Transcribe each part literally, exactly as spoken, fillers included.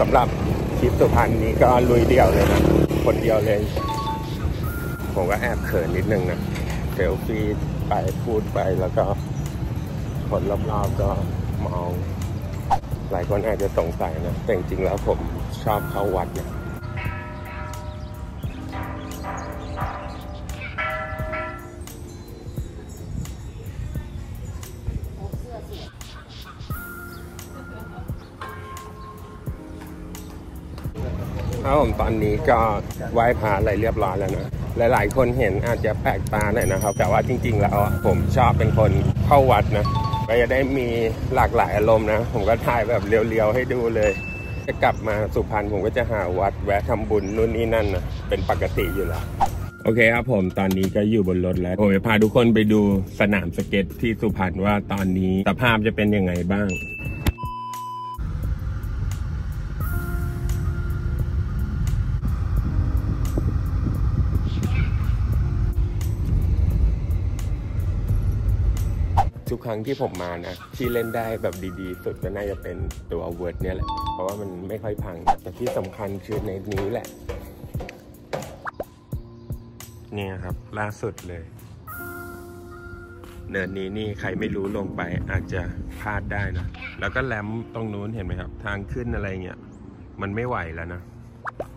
สำหรับคลิปสุพรรณนี้ก็ลุยเดี่ยวเลยนะคนเดียวเลยผมก็แอบเขินนิดนึงนะเซลฟี่ไปพูดไปแล้วก็คนรอบๆก็มองหลายคนอาจจะสงสัยนะแต่จริงๆแล้วผมชอบเข้าวัดเนี่ยครับผมตอนนี้ก็ไหว้พระอะไรเรียบร้อยแล้วนะหลายๆคนเห็นอาจจะแปลกตาหน่อยนะครับแต่ว่าจริงๆแล้วผมชอบเป็นคนเข้าวัดนะก็จะได้มีหลากหลายอารมณ์นะผมก็ถ่ายแบบเรียวๆให้ดูเลยจะกลับมาสุพรรณผมก็จะหาวัดแวะทำบุญนู่นนี่นั่นนะเป็นปกติอยู่แล้วโอเคครับผมตอนนี้ก็อยู่บนรถแล้วผมจะพาทุกคนไปดูสนามสเก็ตที่สุพรรณว่าตอนนี้สภาพจะเป็นยังไงบ้างทุกครั้งที่ผมมานะที่เล่นได้แบบดีๆสุดก็น่าจะเป็นตัวเวิร์ดเนี่ยแหละเพราะว่ามันไม่ค่อยพังแต่ที่สำคัญคือในนี้แหละเนี่ยครับล่าสุดเลยเนินนี้นี่ใครไม่รู้ลงไปอาจจะพลาดได้นะแล้วก็แลมตรงนู้นเห็นไหมครับทางขึ้นอะไรเงี้ยมันไม่ไหวแล้วนะ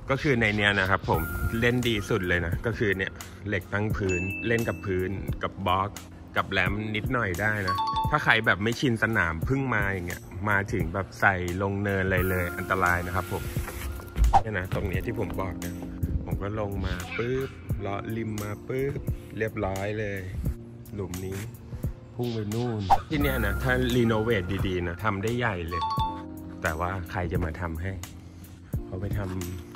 ก็คือในเนี้ยนะครับผมเล่นดีสุดเลยนะก็คือเนี่ยเหล็กตั้งพื้นเล่นกับพื้นกับบล็อกกับแหลมนิดหน่อยได้นะถ้าใครแบบไม่ชินสนามเพิ่งมาอย่างเงี้ยมาถึงแบบใส่ลงเนินเลยเลยอันตรายนะครับผมนี่นะตรงนี้ที่ผมบอกนะผมก็ลงมาปึ๊บเลาะริมมาปึ๊บเรียบร้อยเลยหลุมนี้พุ่งไปนู่นที่เนี้ยนะถ้ารีโนเวทดีๆนะทำได้ใหญ่เลยแต่ว่าใครจะมาทำให้เขาไปท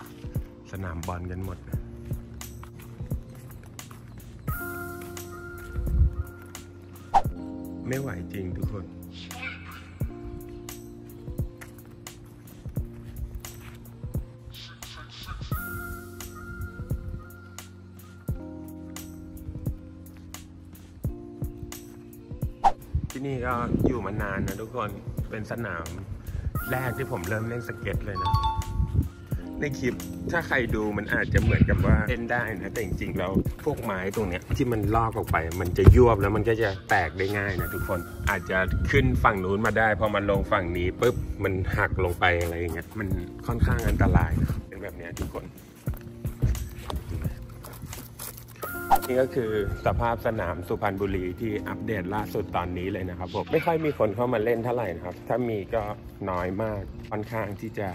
ำสนามบอลกันหมดนะไม่ไหวจริงทุกคนที่นี่ก็อยู่มานานนะทุกคนเป็นสนามแรกที่ผมเริ่มเล่นสเก็ตเลยนะในคลิปถ้าใครดูมันอาจจะเหมือนกับว่าเล่นได้นะแต่จริงๆแล้วพวกไม้ตรงเนี้ยที่มันลอกออกไปมันจะยวบแล้วมันก็จะแตกได้ง่ายนะทุกคนอาจจะขึ้นฝั่งนู้นมาได้พอมันลงฝั่งนี้ปุ๊บมันหักลงไปอะไรอย่างเงี้ยมันค่อนข้างอันตรายนะเป็นแบบเนี้ยทุกคนนี่ก็คือสภาพสนามสุพรรณบุรีที่อัปเดตล่าสุดตอนนี้เลยนะครับผมไม่ค่อยมีคนเข้ามาเล่นเท่าไหร่นะครับถ้ามีก็น้อยมากค่อนข้างที่จะ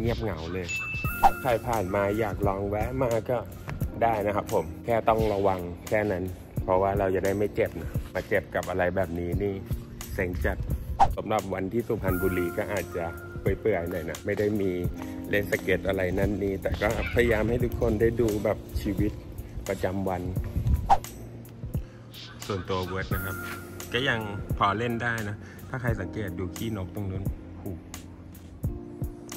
เงียบเหงาเลยใครผ่านมาอยากลองแวะมาก็ได้นะครับผมแค่ต้องระวังแค่นั้นเพราะว่าเราจะได้ไม่เจ็บนะมาเจ็บกับอะไรแบบนี้นี่เซ็งจัดสำหรับวันที่สุพรรณบุรีก็อาจจะเปื่อยๆหน่อยนะไม่ได้มีเล่นสเก็ตอะไรนั่นนี่แต่ก็พยายามให้ทุกคนได้ดูแบบชีวิตประจำวันส่วนตัวเวิร์ดนะครับก็ยังพอเล่นได้นะถ้าใครสังเกตดูขี้นกตรงนั้น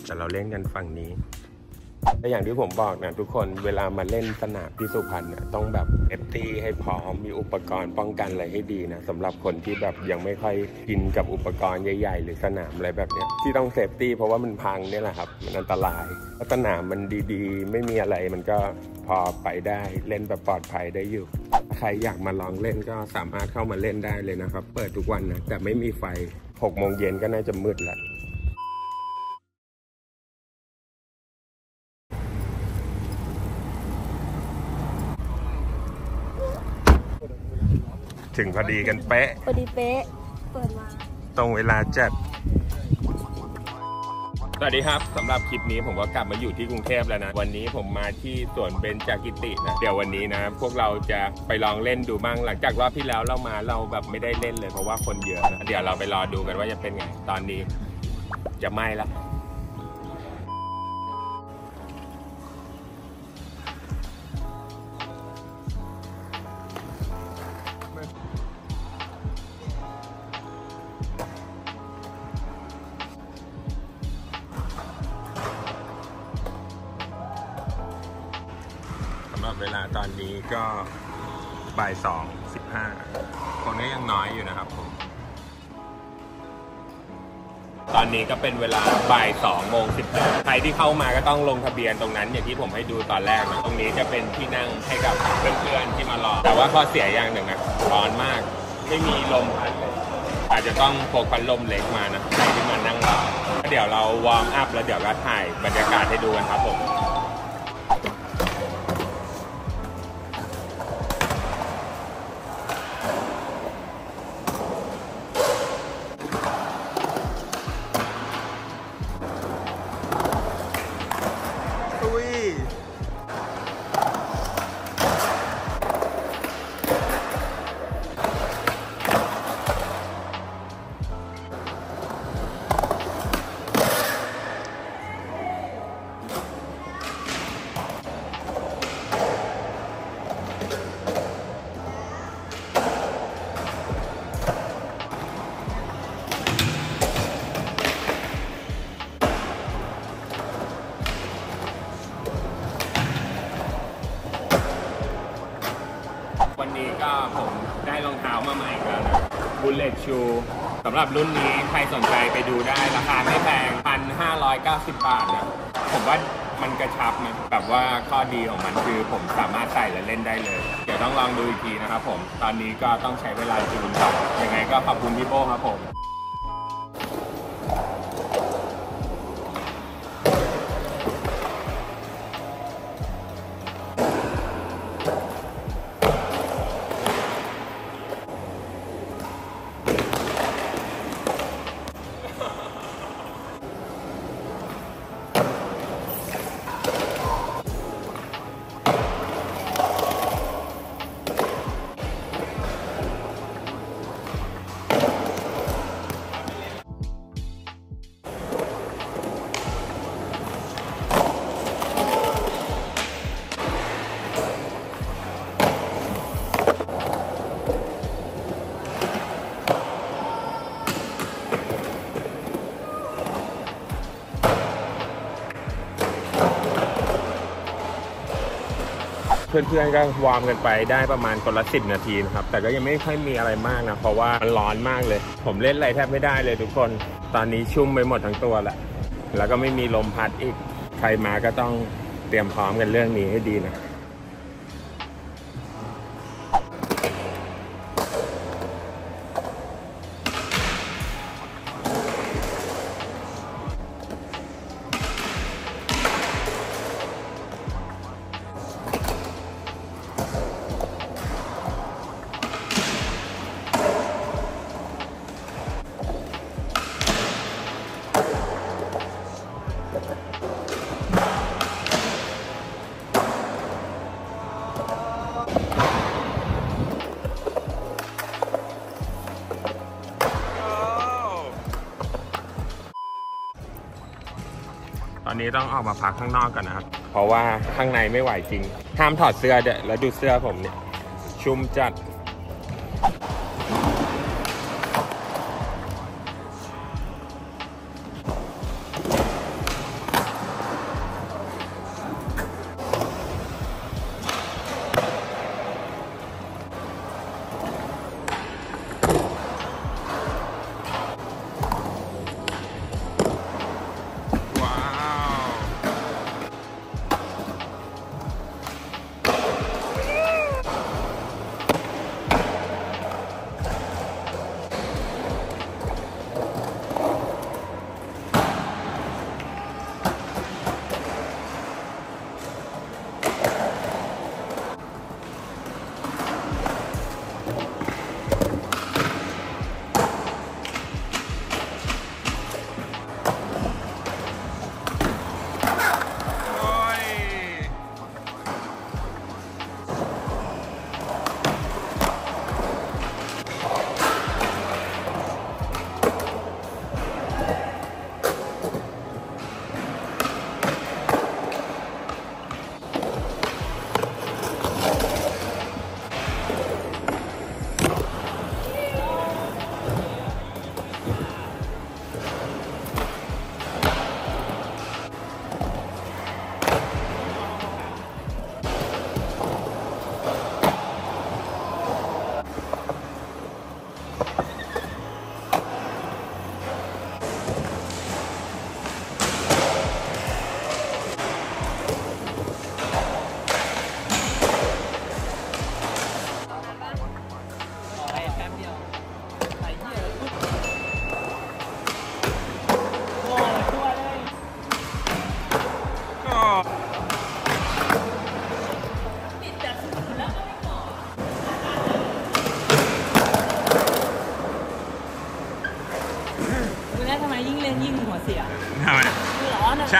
แต่เราเล่นกันฝั่งนี้แต่อย่างที่ผมบอกนะทุกคนเวลามาเล่นสนามที่สุพรรณนะต้องแบบเอฟตี้ให้พร้อมมีอุปกรณ์ป้องกันอะไรให้ดีนะสำหรับคนที่แบบยังไม่ค่อยอินกับอุปกรณ์ใหญ่ๆหรือสนามอะไรแบบเนี้ยที่ต้องเซฟตี้เพราะว่ามันพังเนี่ยแหละครับมันอันตรายถ้าสนามมันดีๆไม่มีอะไรมันก็พอไปได้เล่นแบบปลอดภัยได้อยู่ใครอยากมาลองเล่นก็สามารถเข้ามาเล่นได้เลยนะครับเปิดทุกวันนะแต่ไม่มีไฟหกโมงเย็นก็น่าจะมืดละถึงพอดีกันเป๊ะพอดีเป๊ะเปิดมาตรงเวลาจัดสวัสดีครับสำหรับคลิปนี้ผมก็กลับมาอยู่ที่กรุงเทพแล้วนะวันนี้ผมมาที่สวนเบญจกิตินะเดี๋ยววันนี้นะพวกเราจะไปลองเล่นดูบ้างหลังจากรอบที่แล้วเรามาเราแบบไม่ได้เล่นเลยเพราะว่าคนเยอะนะเดี๋ยวเราไปรอดูกันว่าจะเป็นไงตอนนี้จะไหม้ละเวลาตอนนี้ก็ บ่ายสองสิบห้าคนก็ยังน้อยอยู่นะครับผมตอนนี้ก็เป็นเวลาบ่ายสองโมงสิบใครที่เข้ามาก็ต้องลงทะเบียนตรงนั้นอย่างที่ผมให้ดูตอนแรกนะตรงนี้จะเป็นที่นั่งให้กับเพื่อนๆที่มารอแต่ว่าข้อเสียอย่างหนึ่งนะร้อนมากไม่มีลมพัดเลยอาจจะต้องพกพัดลมเล็กมานะใครที่มานั่งรอเดี๋ยวเราวอร์มอัพแล้วเดี๋ยวก็ถ่ายบรรยากาศให้ดูกันครับผมวันนี้ก็ผมได้รองเท้ามาใหม่แล้วนะ Bullet Shoe สำหรับรุ่นนี้ใครสนใจไปดูได้ราคาไม่แพง หนึ่งพันห้าร้อยเก้าสิบบาทนะผมว่ามันกระชับนะแบบว่าข้อดีของมันคือผมสามารถใส่และเล่นได้เลยเดี๋ยวต้องลองดูอีกทีนะครับผมตอนนี้ก็ต้องใช้เวลาจูนครับยังไงก็ขอบคุณพี่โป้ครับผมเพื่อนๆก็วอร์มกันไปได้ประมาณคนละสิบนาทีนะครับแต่ก็ยังไม่ค่อยมีอะไรมากนะเพราะว่ามันร้อนมากเลยผมเล่นอะไรแทบไม่ได้เลยทุกคนตอนนี้ชุ่มไปหมดทั้งตัวแหละแล้วก็ไม่มีลมพัดอีกใครมาก็ต้องเตรียมพร้อมกันเรื่องนี้ให้ดีนะตอนนี้ต้องออกมาพักข้างนอกกันนะครับเพราะว่าข้างในไม่ไหวจริงห้ามถอดเสื้อเด้อแล้วดูเสื้อผมเนี่ยชุ่มจัด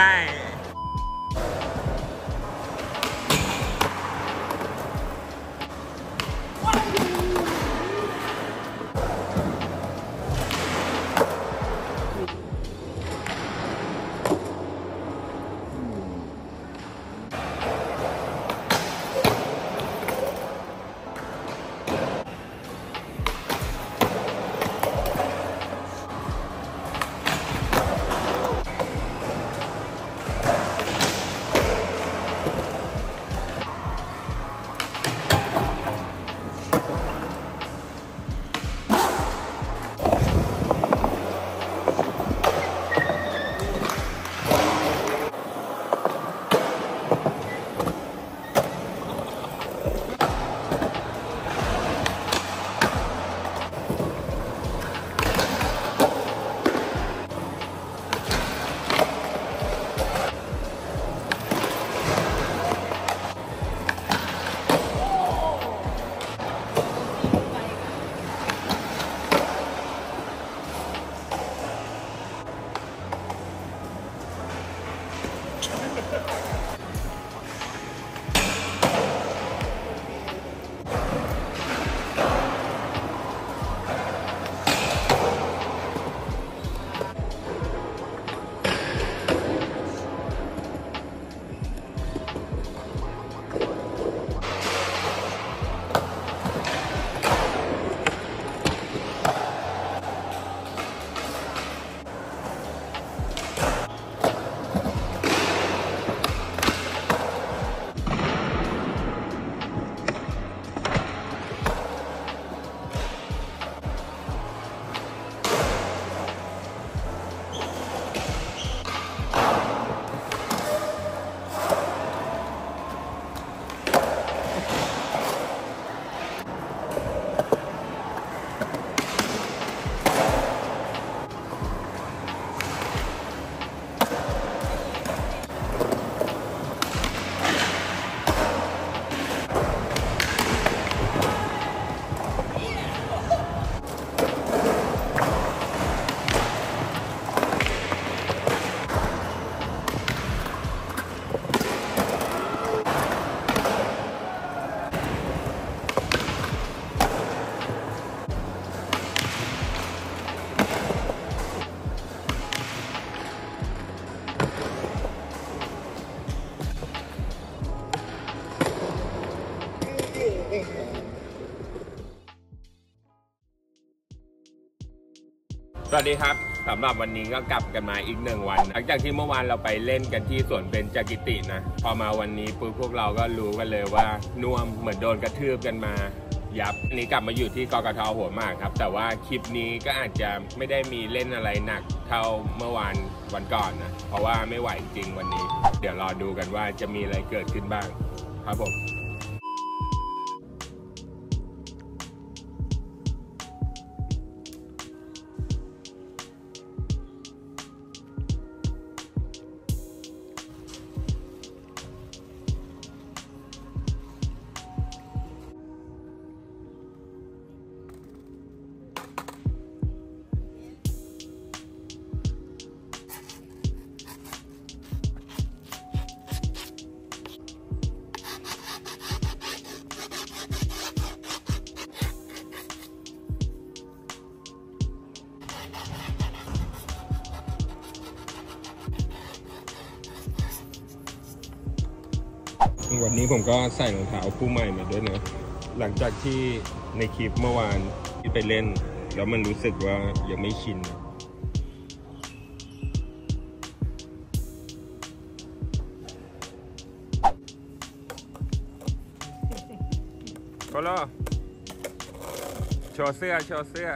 ใช่สวัสดีครับสำหรับวันนี้ก็กลับกันมาอีกหนึ่งวันหลังจากที่เมื่อวานเราไปเล่นกันที่สวนเบญจกิตินะพอมาวันนี้ปุ๊บพวกเราก็รู้กันเลยว่าน่วมเหมือนโดนกระทืบกันมายับอันนี้กลับมาอยู่ที่กกท.หัวหมากครับแต่ว่าคลิปนี้ก็อาจจะไม่ได้มีเล่นอะไรหนักเท่าเมื่อวานวันก่อนนะเพราะว่าไม่ไหวจริงวันนี้เดี๋ยวรอดูกันว่าจะมีอะไรเกิดขึ้นบ้างครับผมวันนี้ผมก็ใส่รองเท้าคู่ใหม่มาด้วยนะหลังจากที่ในคลิปเมื่อวานที่ไปเล่นแล้วมันรู้สึกว่ายังไม่ชินโคโลโชว์เสื้อโชว์เสื้อ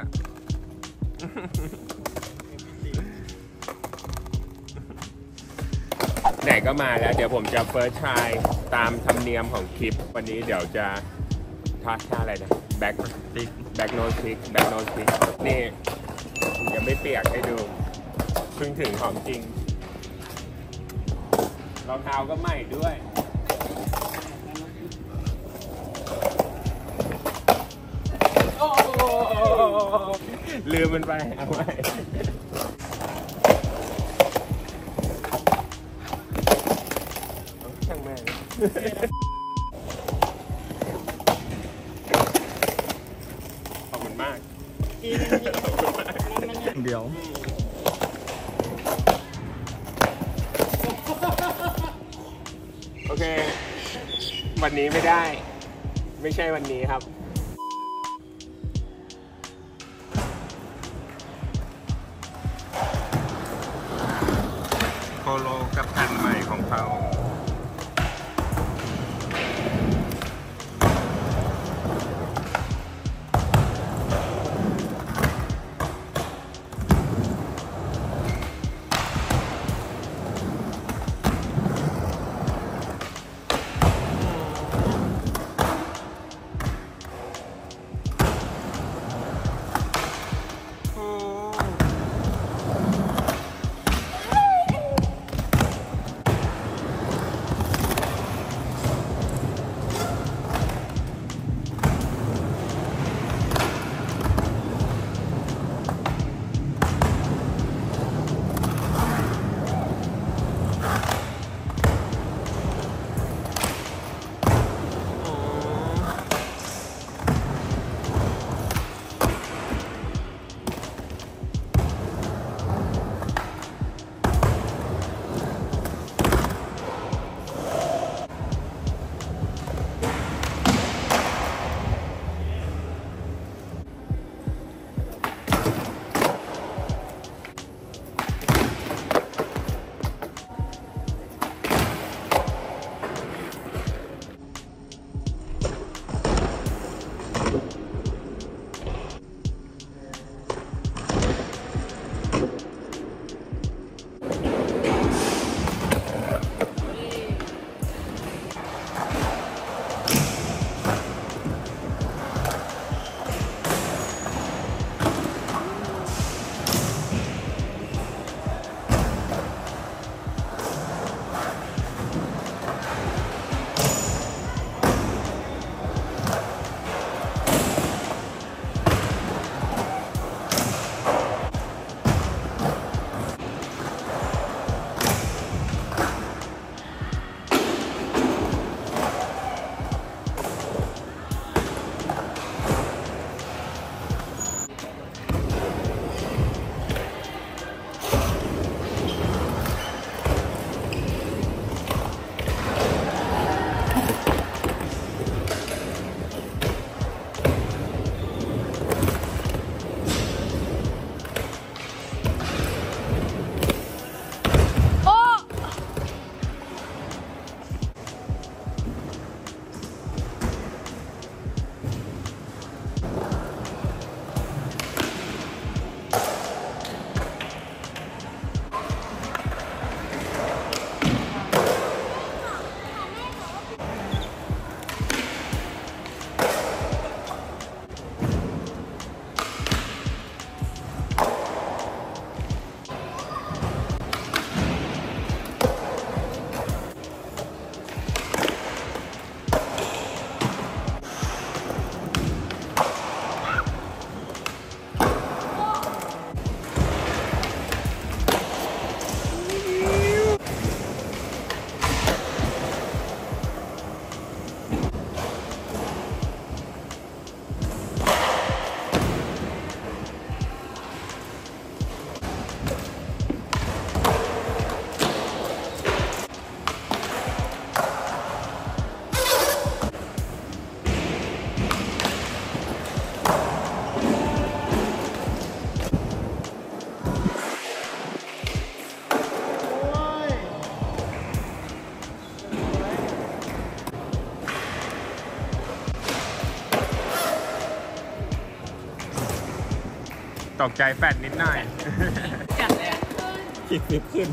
ไหนก็มาแล้วเดี๋ยวผมจะเฟิร์สทรายตามธรรมเนียมของคลิปวันนี้เดี๋ยวจะทัชท่าอะไรนะแบ็คติกแบ็คโนสติกแบ็คโนสติกนี่ยังไม่เปียกให้ดูเพิ่งถึงของจริงรองเท้าก็ใหม่ด้วยโอ้ลืมมันไปเอาไว้ ขอบคุณมากขอบคุณมากเดี๋ยวโอเควันนี้ไม่ได้ไม่ใช่วันนี้ครับโคโลกับอันใหม่ของเขาตกใจแฟดนิดหน่อยจัดเลยคิดติดขึ้น